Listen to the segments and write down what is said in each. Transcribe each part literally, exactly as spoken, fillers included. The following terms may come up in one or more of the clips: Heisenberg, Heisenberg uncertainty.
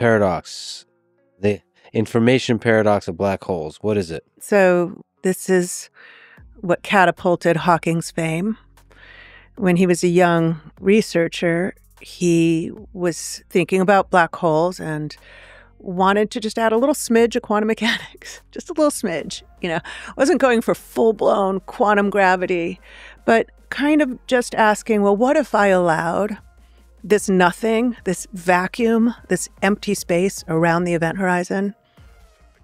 paradox, the information paradox of black holes. What is it? So this is what catapulted Hawking's fame. When he was a young researcher, he was thinking about black holes and wanted to just add a little smidge of quantum mechanics, just a little smidge, you know, wasn't going for full-blown quantum gravity, but kind of just asking, well, what if I allowed this nothing, this vacuum, this empty space around the event horizon?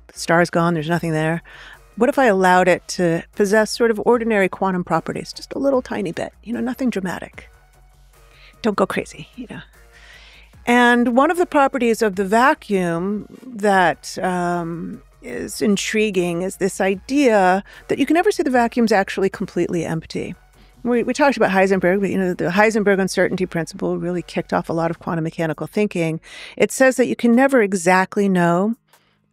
The star's gone, there's nothing there. What if I allowed it to possess sort of ordinary quantum properties, just a little tiny bit, you know, nothing dramatic. Don't go crazy, you know. And one of the properties of the vacuum that um, is intriguing is this idea that you can never say the vacuum's actually completely empty. We, we talked about Heisenberg, but you know, the Heisenberg uncertainty principle really kicked off a lot of quantum mechanical thinking. It says that you can never exactly know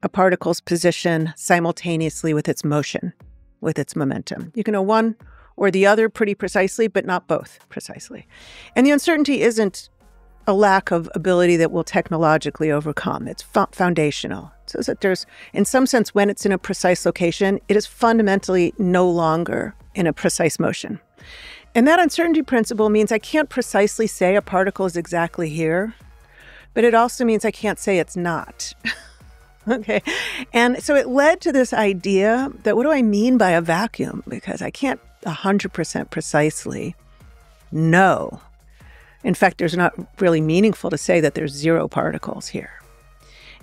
a particle's position simultaneously with its motion, with its momentum. You can know one or the other pretty precisely, but not both precisely. And the uncertainty isn't a lack of ability that we'll technologically overcome. It's fo foundational. So that there's, in some sense, when it's in a precise location, it is fundamentally no longer in a precise motion. And that uncertainty principle means I can't precisely say a particle is exactly here, but it also means I can't say it's not. Okay. And so it led to this idea that what do I mean by a vacuum? Because I can't one hundred percent precisely know. In fact, there's not really meaningful to say that there's zero particles here.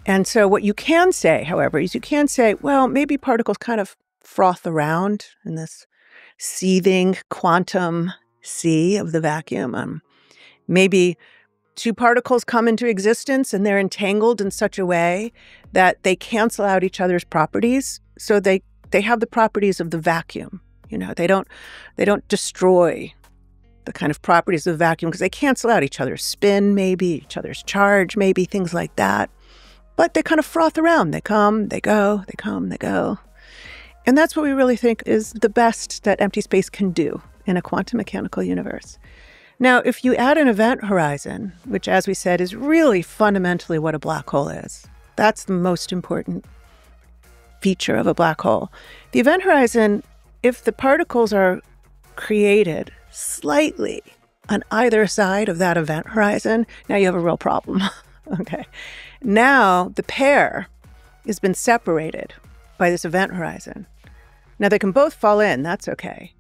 And so what you can say, however, is you can say, well, maybe particles kind of froth around in this seething quantum sea of the vacuum. Um, maybe two particles come into existence and they're entangled in such a way that they cancel out each other's properties. So they, they have the properties of the vacuum. You know, they don't, they don't destroy the kind of properties of the vacuum because they cancel out each other's spin, maybe, each other's charge, maybe, things like that. But they kind of froth around. They come, they go, they come, they go. And that's what we really think is the best that empty space can do in a quantum mechanical universe. Now, if you add an event horizon, which, as we said, is really fundamentally what a black hole is, that's the most important feature of a black hole. The event horizon, if the particles are created slightly on either side of that event horizon, now you have a real problem. Okay. Now the pair has been separated by this event horizon. Now they can both fall in, that's okay.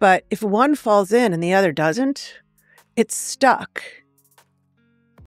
But if one falls in and the other doesn't, it's stuck